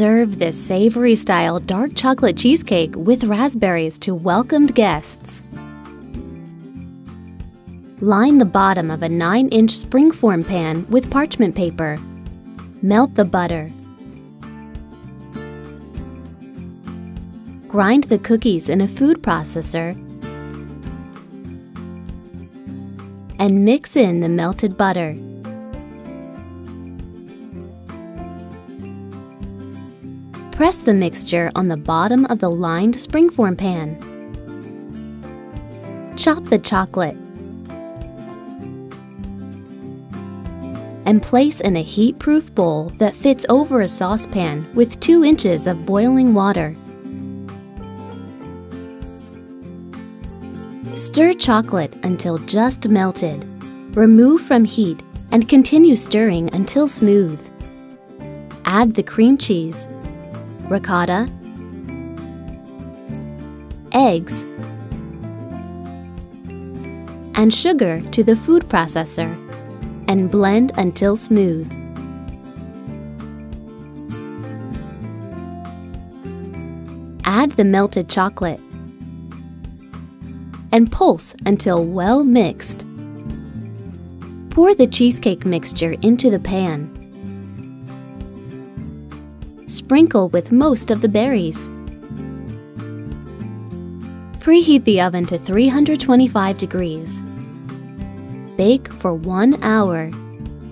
Serve this savory-style dark chocolate cheesecake with raspberries to welcomed guests. Line the bottom of a 9-inch springform pan with parchment paper. Melt the butter. Grind the cookies in a food processor and mix in the melted butter. Press the mixture on the bottom of the lined springform pan. Chop the chocolate and place in a heat-proof bowl that fits over a saucepan with 2 inches of boiling water. Stir chocolate until just melted. Remove from heat and continue stirring until smooth. Add the cream cheese, ricotta, eggs, and sugar to the food processor and blend until smooth. Add the melted chocolate and pulse until well mixed. Pour the cheesecake mixture into the pan. Sprinkle with most of the berries. Preheat the oven to 325 degrees. Bake for 1 hour.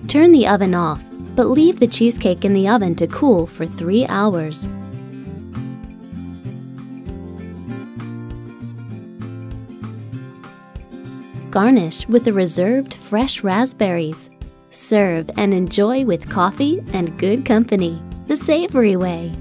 Turn the oven off, but leave the cheesecake in the oven to cool for 3 hours. Garnish with the reserved fresh raspberries. Serve and enjoy with coffee and good company, the savory way.